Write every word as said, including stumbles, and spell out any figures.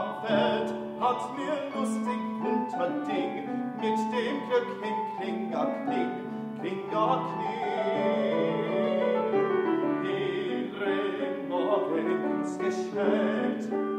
am Feld hat mir lustig Unterding mit dem Glöckchen Klinger Kling, Klinger Kling. Ihre Morgens geschält